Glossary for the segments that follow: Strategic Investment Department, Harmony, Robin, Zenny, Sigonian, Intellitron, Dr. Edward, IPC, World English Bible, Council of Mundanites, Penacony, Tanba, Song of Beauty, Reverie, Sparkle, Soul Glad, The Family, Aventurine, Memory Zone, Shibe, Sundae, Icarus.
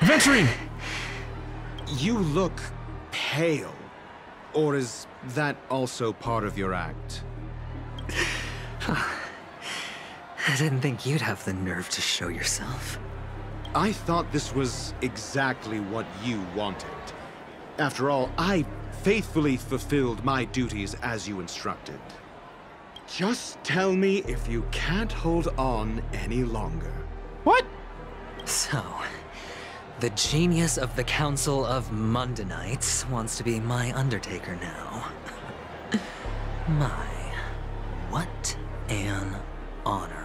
Aventurine! You look pale. Or is that also part of your act? I didn't think you'd have the nerve to show yourself. I thought this was exactly what you wanted. After all, I faithfully fulfilled my duties as you instructed. Just tell me if you can't hold on any longer. What? So, the genius of the Council of Mundanites wants to be my undertaker now. My, what an honor.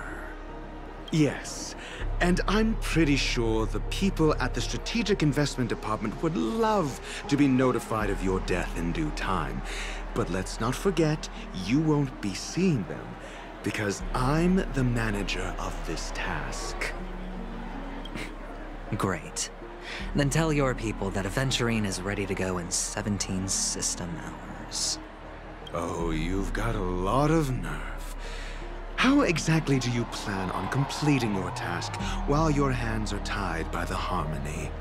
Yes. And I'm pretty sure the people at the Strategic Investment Department would love to be notified of your death in due time. But let's not forget, you won't be seeing them, because I'm the manager of this task. Great. Then tell your people that Aventurine is ready to go in 17 system hours. Oh, you've got a lot of nerve. How exactly do you plan on completing your task while your hands are tied by the Harmony?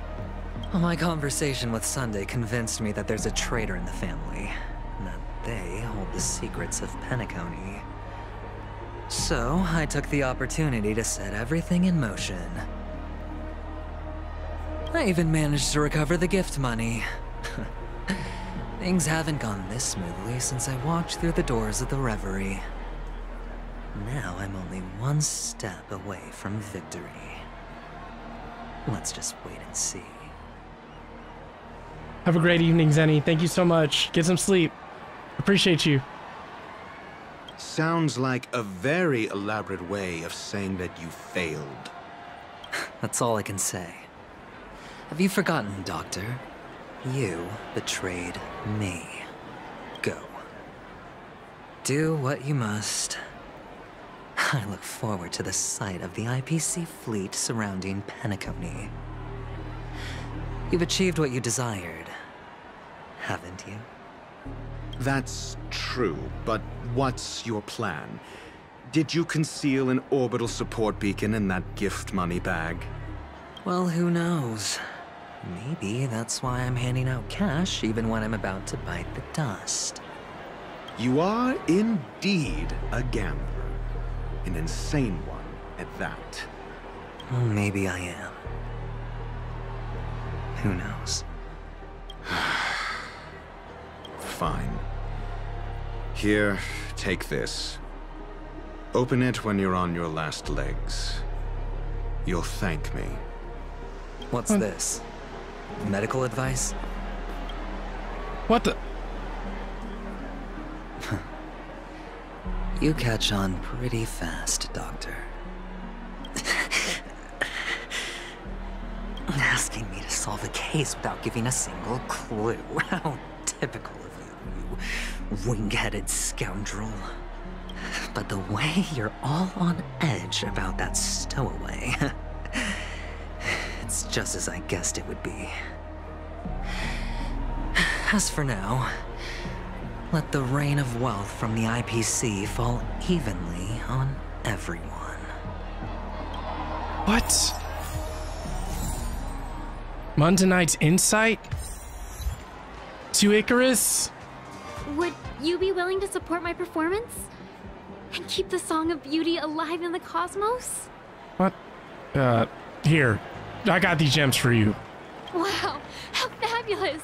Well, my conversation with Sundae convinced me that there's a traitor in the family, and that they hold the secrets of Penacony. So I took the opportunity to set everything in motion. I even managed to recover the gift money. Things haven't gone this smoothly since I walked through the doors of the Reverie. Now I'm only one step away from victory. Let's just wait and see. Have a great evening, Zenny. Thank you so much. Get some sleep. Appreciate you. Sounds like a very elaborate way of saying that you failed. That's all I can say. Have you forgotten, Doctor? You betrayed me. Go. Do what you must. I look forward to the sight of the IPC fleet surrounding Penacony. You've achieved what you desired, haven't you? That's true, but what's your plan? Did you conceal an orbital support beacon in that gift money bag? Well, who knows? Maybe that's why I'm handing out cash even when I'm about to bite the dust. You are indeed a gambler. An insane one at that. Maybe I am. Who knows? Fine. Here, take this. Open it when you're on your last legs. You'll thank me. What's this? Medical advice? What the? You catch on pretty fast, Doctor. Asking me to solve a case without giving a single clue. How typical of you, you wing-headed scoundrel. But the way you're all on edge about that stowaway, it's just as I guessed it would be. As for now, let the rain of wealth from the IPC fall evenly on everyone. What? Mundanite's insight? To Icarus? Would you be willing to support my performance? And keep the Song of Beauty alive in the cosmos? What? Here. I got these gems for you. Wow, how fabulous!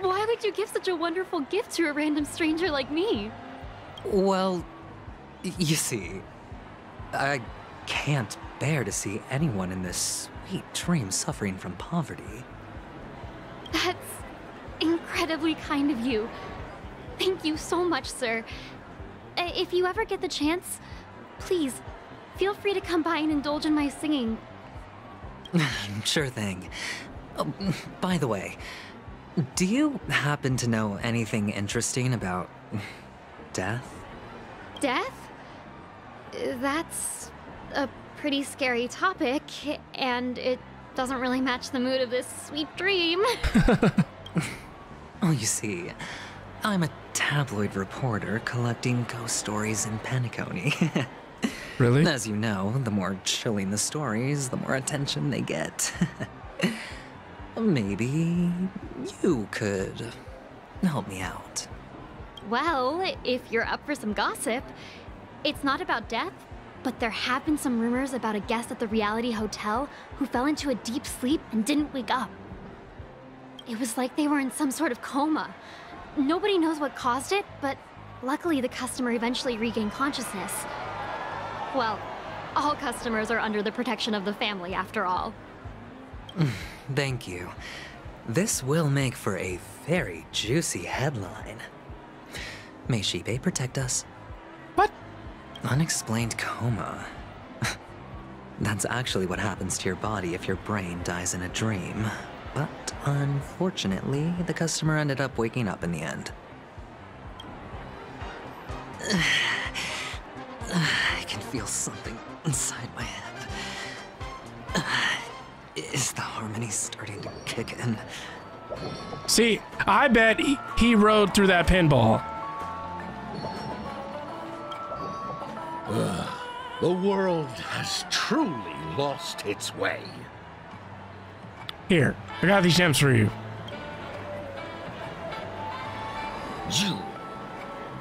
Why would you give such a wonderful gift to a random stranger like me? Well, you see, I can't bear to see anyone in this sweet dream suffering from poverty. That's incredibly kind of you. Thank you so much, sir. If you ever get the chance, please feel free to come by and indulge in my singing. Sure thing. Oh, by the way, do you happen to know anything interesting about death? Death? That's a pretty scary topic, and it doesn't really match the mood of this sweet dream. Oh, you see, I'm a tabloid reporter collecting ghost stories in Penacony. Really? As you know, the more chilling the stories, the more attention they get. Maybe you could help me out. Well, if you're up for some gossip, it's not about death, but there have been some rumors about a guest at the Reality Hotel who fell into a deep sleep and didn't wake up. It was like they were in some sort of coma. Nobody knows what caused it, but luckily the customer eventually regained consciousness. Well, all customers are under the protection of the family, after all. Thank you. This will make for a very juicy headline. May Shibe protect us? What? Unexplained coma. That's actually what happens to your body if your brain dies in a dream. But unfortunately, the customer ended up waking up in the end. I can feel something inside my head. Is the harmony starting to kick in? See, I bet he rode through that pinball. The world has truly lost its way. Here, I got these gems for you.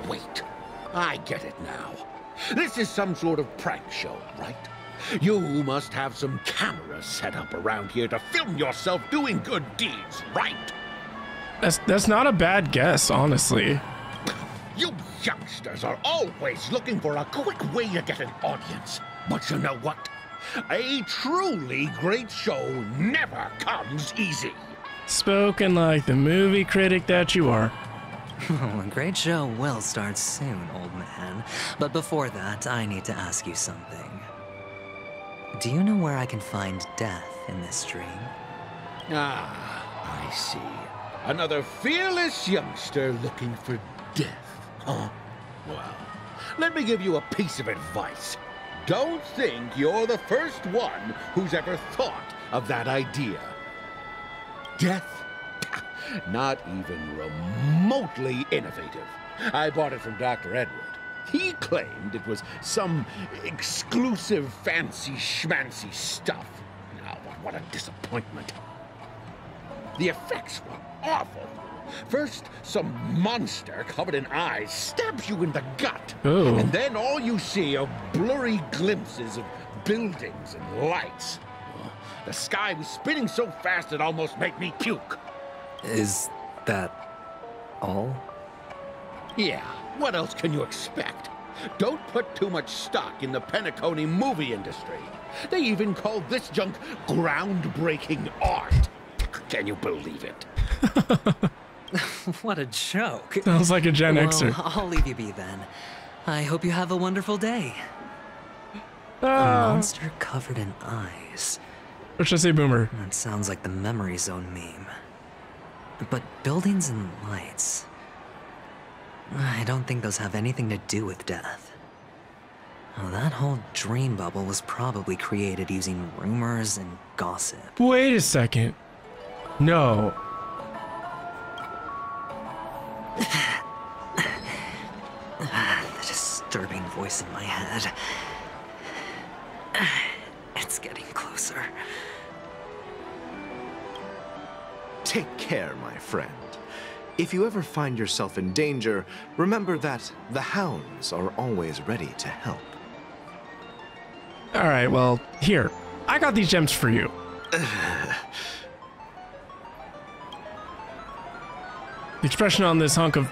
Wait, I get it now. This is some sort of prank show, right? You must have some cameras set up around here to film yourself doing good deeds, right? That's not a bad guess, honestly. You youngsters are always looking for a quick way to get an audience. But you know what? A truly great show never comes easy. Spoken like the movie critic that you are. Oh, a great show will start soon, old man. But before that, I need to ask you something. Do you know where I can find death in this dream? Ah, I see. Another fearless youngster looking for death. Huh? Well, let me give you a piece of advice. Don't think you're the first one who's ever thought of that idea. Death? Not even remotely innovative. I bought it from Dr. Edward. He claimed it was some exclusive fancy schmancy stuff. Now, what a disappointment. The effects were awful. First, some monster covered in eyes stabs you in the gut. Ooh. And then all you see are blurry glimpses of buildings and lights. The sky was spinning so fast it almost made me puke. Is that all? Yeah, what else can you expect? Don't put too much stock in the Penacony movie industry. They even call this junk groundbreaking art. Can you believe it? What a joke. Sounds like a Gen Xer. I'll leave you be then. I hope you have a wonderful day. A monster covered in eyes. Or should I say boomer? That sounds like the Memory Zone meme. But buildings and lights, I don't think those have anything to do with death. Well, that whole dream bubble was probably created using rumors and gossip. Wait a second. No. The disturbing voice in my head. It's getting closer. Take care, my friend. If you ever find yourself in danger, remember that the hounds are always ready to help. All right, well, here. I got these gems for you. The expression on this hunk of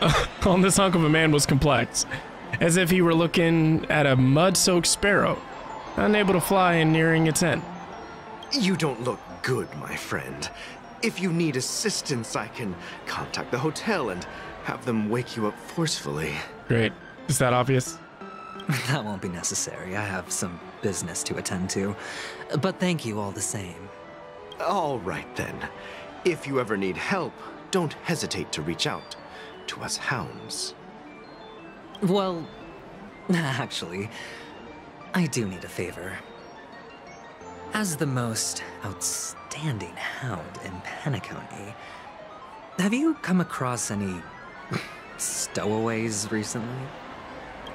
a man was complex, as if he were looking at a mud-soaked sparrow, unable to fly and nearing its end. You don't look good, my friend. If you need assistance, I can contact the hotel and have them wake you up forcefully. Great. Is that obvious? That won't be necessary. I have some business to attend to, but thank you all the same. All right, then. If you ever need help, don't hesitate to reach out to us hounds. Well, actually, I do need a favor. As the most outstanding hound in Penacony, have you come across any stowaways recently?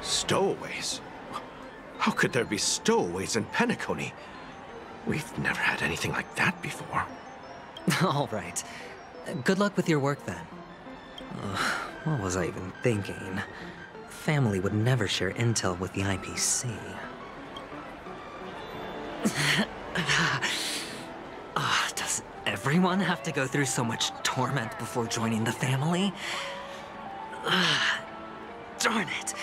Stowaways? How could there be stowaways in Penacony? We've never had anything like that before. All right. Good luck with your work, then. What was I even thinking? Family would never share intel with the IPC. Does everyone have to go through so much torment before joining the family? Darn it.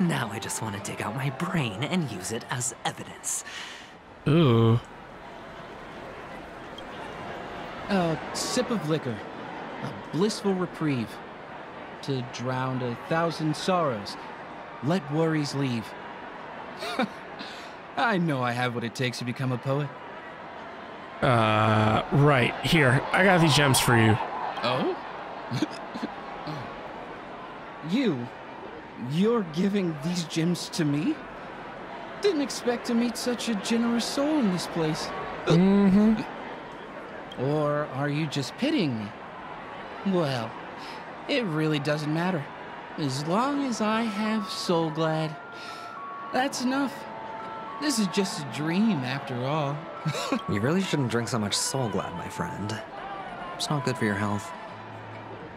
Now I just want to dig out my brain and use it as evidence. Ooh. A sip of liquor, a blissful reprieve, to drown 1,000 sorrows, let worries leave. I know I have what it takes to become a poet. Right, here, I got these gems for you. Oh? You're giving these gems to me? Didn't expect to meet such a generous soul in this place. Mm-hmm. Or are you just pitying me? Well, it really doesn't matter. As long as I have Soul Glad, that's enough. This is just a dream after all. You really shouldn't drink so much Soul Glad, my friend. It's not good for your health.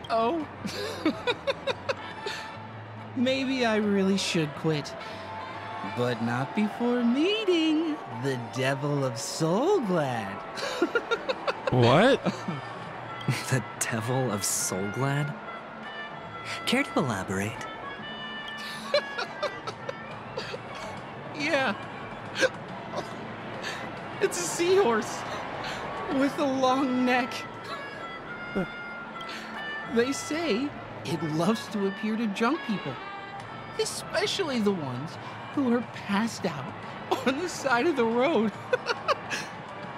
Oh. Maybe I really should quit. But not before meeting the Devil of Soul Glad. What? The Devil of Soul Glad? Care to elaborate? Yeah. It's a seahorse with a long neck. They say it loves to appear to drunk people, especially the ones who are passed out on the side of the road.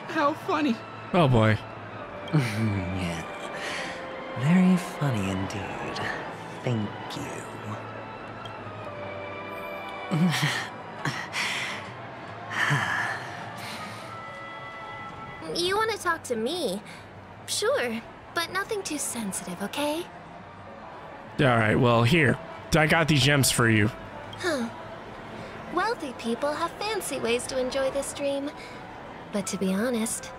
How funny. Oh boy. Yeah. Very funny indeed. Thank you. You want to talk to me? Sure, but nothing too sensitive, okay? Alright, well, here. I got these gems for you. Huh. Wealthy people have fancy ways to enjoy this dream. But to be honest,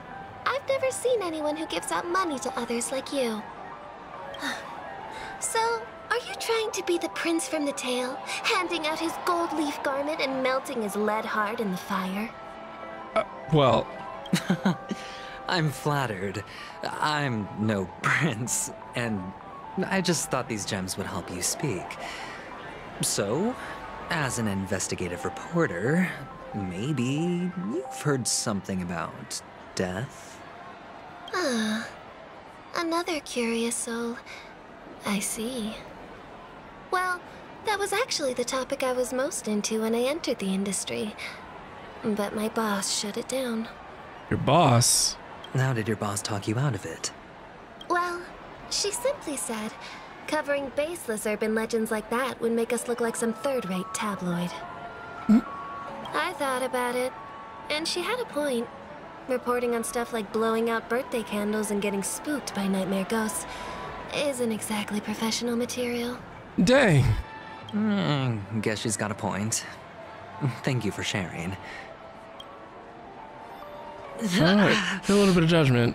I've never seen anyone who gives out money to others like you. So, are you trying to be the prince from the tale, handing out his gold leaf garment and melting his lead heart in the fire? Well... I'm flattered. I'm no prince, and I just thought these gems would help you speak. So, as an investigative reporter, maybe you've heard something about death? Ah, another curious soul. I see. Well, that was actually the topic I was most into when I entered the industry. But my boss shut it down. Your boss? How did your boss talk you out of it? Well, she simply said, covering baseless urban legends like that would make us look like some third-rate tabloid. I thought about it, and she had a point. Reporting on stuff like blowing out birthday candles and getting spooked by nightmare ghosts isn't exactly professional material. Dang. Guess she's got a point. Thank you for sharing. All right, a little bit of judgment.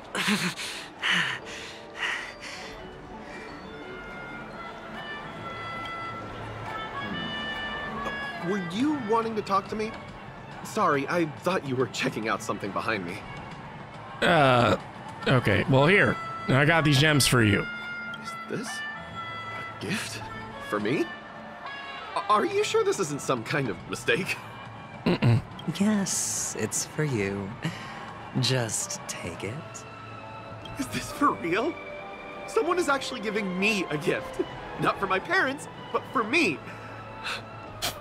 Were you wanting to talk to me? Sorry, I thought you were checking out something behind me. Okay. Well, here. I got these gems for you. Is this a gift? For me? Are you sure this isn't some kind of mistake? Mm-mm. Yes, it's for you. Just take it. Is this for real? Someone is actually giving me a gift. Not for my parents, but for me.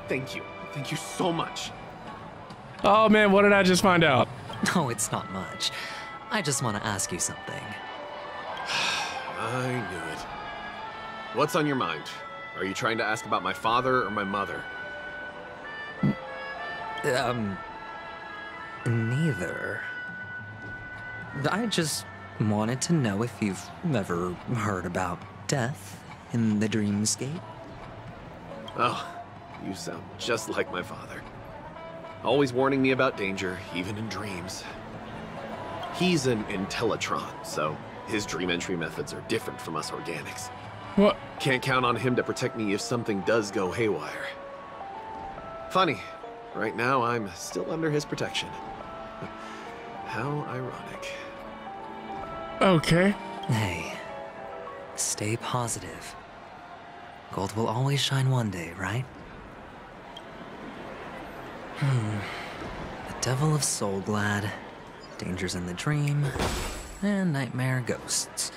Thank you. Thank you so much. Oh man, what did I just find out? No, it's not much. I just want to ask you something. I knew it. What's on your mind? Are you trying to ask about my father or my mother? Neither. I just wanted to know if you've ever heard about death in the dreamscape. Oh, You sound just like my father. Always warning me about danger, even in dreams. He's an Intellitron, so his dream entry methods are different from us organics. What? Can't count on him to protect me if something does go haywire. Funny, right now I'm still under his protection. How ironic. Okay. Hey, stay positive. Gold will always shine one day, right? The devil of Soul Glad, dangers in the dream, and nightmare ghosts.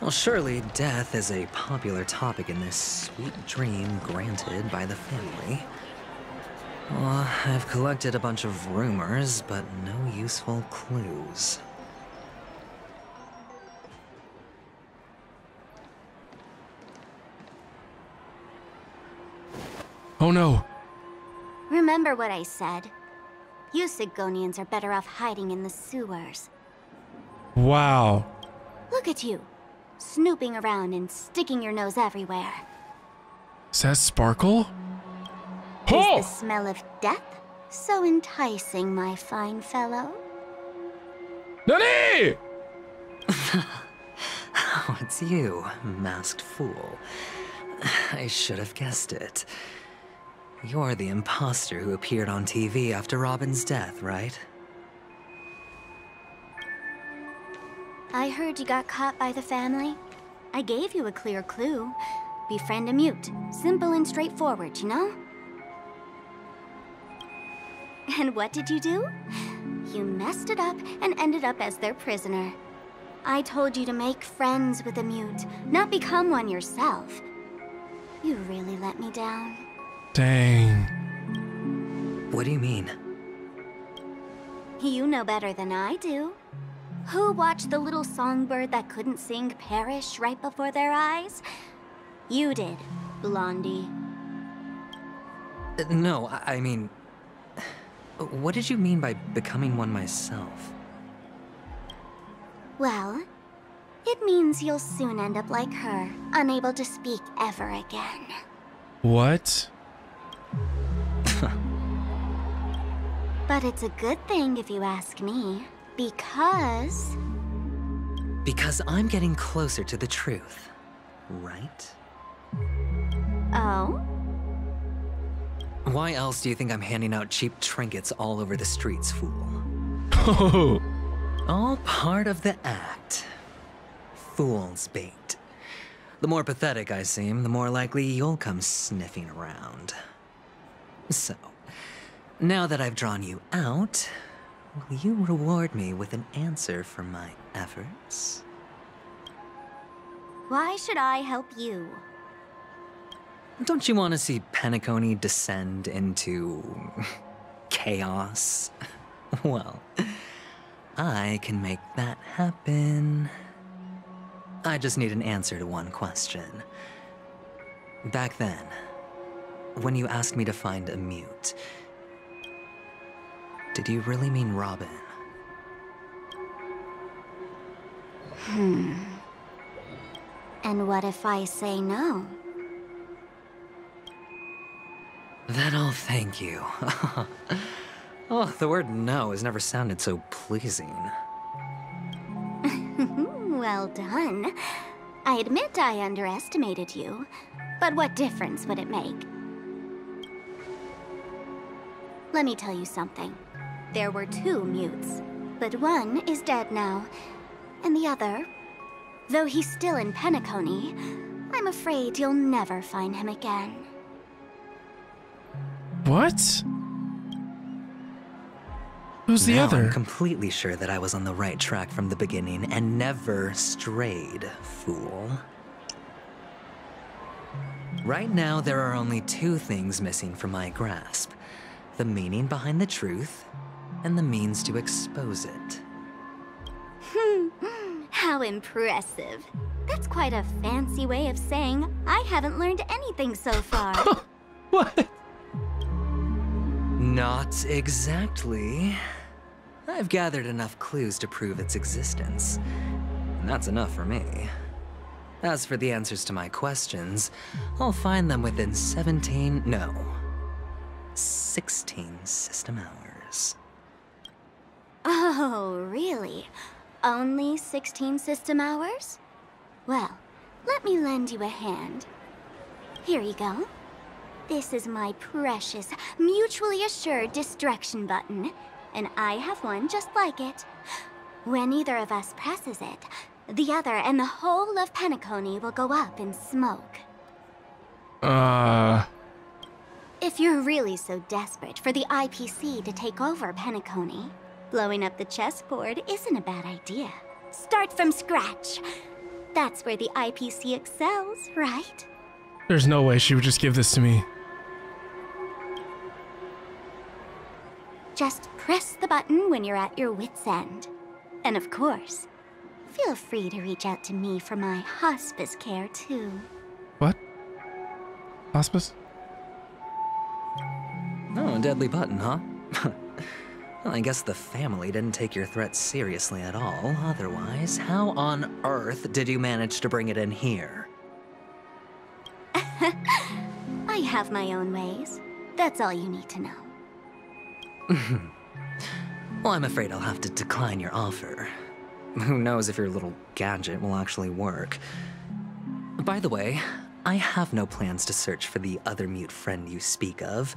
Well, surely death is a popular topic in this sweet dream granted by the family. Well, I've collected a bunch of rumors, but no useful clues. Oh no! Remember what I said. You Sigonians are better off hiding in the sewers. Wow. Look at you, snooping around and sticking your nose everywhere. Is that Sparkle? Oh! Is the smell of death so enticing, my fine fellow? Nani! Oh, it's you, masked fool. I should have guessed it. You're the imposter who appeared on TV after Robin's death, right? I heard you got caught by the family. I gave you a clear clue. Befriend a mute. Simple and straightforward, you know? And what did you do? You messed it up and ended up as their prisoner. I told you to make friends with a mute, not become one yourself. You really let me down. Dang. What do you mean? You know better than I do. Who watched the little songbird that couldn't sing perish right before their eyes? You did, Blondie. No, I mean... What did you mean by becoming one myself? Well, it means you'll soon end up like her, unable to speak ever again. What? But it's a good thing if you ask me, because... Because I'm getting closer to the truth, right? Oh? Why else do you think I'm handing out cheap trinkets all over the streets, fool? Oh! All part of the act. Fool's bait. The more pathetic I seem, the more likely you'll come sniffing around. So, now that I've drawn you out, will you reward me with an answer for my efforts? Why should I help you? Don't you want to see Penacony descend into... chaos? Well, I can make that happen. I just need an answer to one question. Back then, when you asked me to find a mute, did you really mean Robin? And what if I say no? Then I'll thank you. Oh, the word no has never sounded so pleasing. Well done. I admit I underestimated you, but what difference would it make? Let me tell you something. There were two mutes, but one is dead now, and the other, though he's still in Penacony, I'm afraid you'll never find him again. What? Who's the other? I'm completely sure that I was on the right track from the beginning and never strayed, fool. Right now, there are only two things missing from my grasp. The meaning behind the truth, and the means to expose it. How impressive. That's quite a fancy way of saying I haven't learned anything so far. What? Not exactly. I've gathered enough clues to prove its existence, and that's enough for me. As for the answers to my questions, I'll find them within 17... no. 16 system hours. Oh, really? Only 16 system hours? Well, let me lend you a hand. Here you go. This is my precious, mutually assured distraction button, and I have one just like it. When either of us presses it, the other and the whole of Penacony will go up in smoke. If you're really so desperate for the IPC to take over Penacony, blowing up the chessboard isn't a bad idea. Start from scratch. That's where the IPC excels, right? There's no way she would just give this to me. Just press the button when you're at your wit's end. And of course, feel free to reach out to me for my hospice care, too. What? Hospice? Oh, a deadly button, huh? Well, I guess the family didn't take your threat seriously at all. Otherwise, how on earth did you manage to bring it in here? I have my own ways. That's all you need to know. Well, I'm afraid I'll have to decline your offer. Who knows if your little gadget will actually work. By the way, I have no plans to search for the other mute friend you speak of,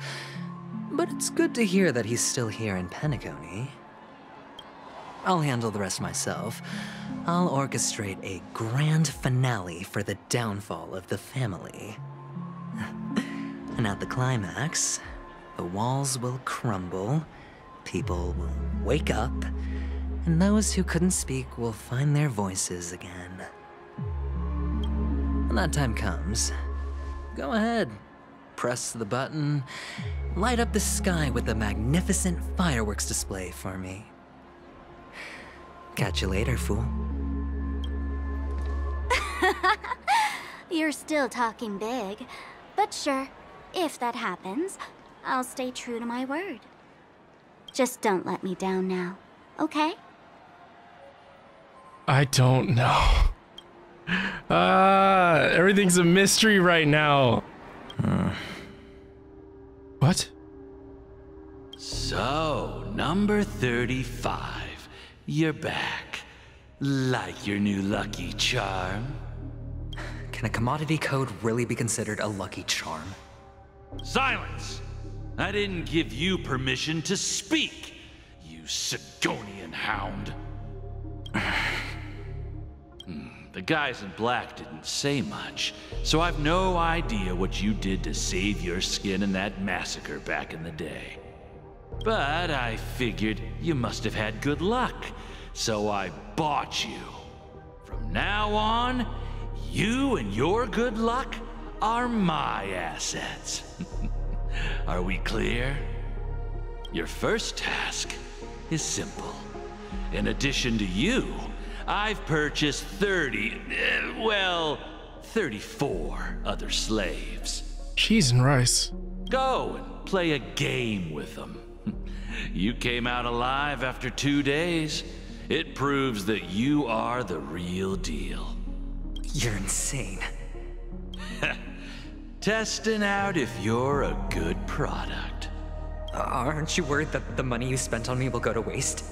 but it's good to hear that he's still here in Penacony. I'll handle the rest myself. I'll orchestrate a grand finale for the downfall of the family. And at the climax, the walls will crumble, people will wake up, and those who couldn't speak will find their voices again. When that time comes, go ahead, press the button, light up the sky with a magnificent fireworks display for me. Catch you later, fool. You're still talking big, but sure, if that happens, I'll stay true to my word. Just don't let me down now, okay? I don't know. Everything's a mystery right now. What? So, number 35. You're back. Like your new lucky charm. Can a commodity code really be considered a lucky charm? Silence! I didn't give you permission to speak, you Sigonian hound. The guys in black didn't say much, so I've no idea what you did to save your skin in that massacre back in the day. But I figured you must have had good luck, so I bought you. From now on, you and your good luck are my assets. Are we clear? Your first task is simple. In addition to you, I've purchased 34 other slaves. Cheese and rice. Go and play a game with them. You came out alive after 2 days. It proves that you are the real deal. You're insane. Testing out if you're a good product. Aren't you worried that the money you spent on me will go to waste?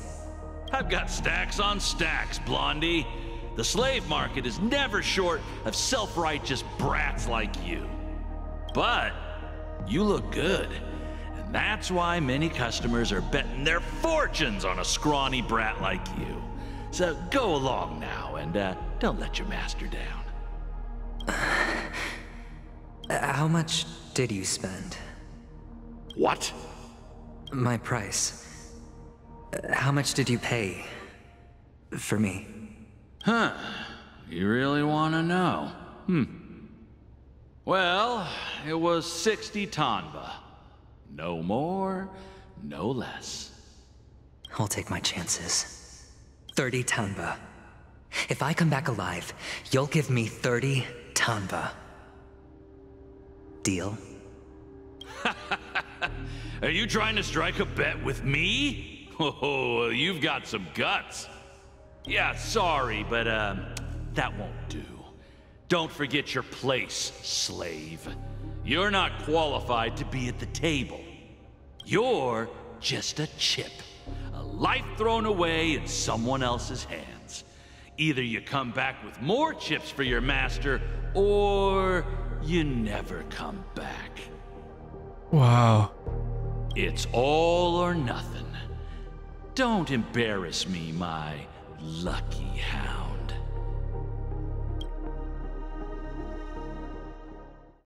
I've got stacks on stacks, Blondie. The slave market is never short of self-righteous brats like you. But you look good, and that's why many customers are betting their fortunes on a scrawny brat like you. So go along now, and don't let your master down. How much did you spend? What? My price. How much did you pay for me? Huh. You really want to know? Well, it was 60 Tanba. No more, no less. I'll take my chances. 30 Tanba. If I come back alive, you'll give me 30 Tanba. Deal? Are you trying to strike a bet with me? Oh, you've got some guts. Yeah, sorry, but that won't do. Don't forget your place, slave. You're not qualified to be at the table. You're just a chip, a life thrown away in someone else's hands. Either you come back with more chips for your master, or you never come back. Wow. It's all or nothing. Don't embarrass me, my lucky hound.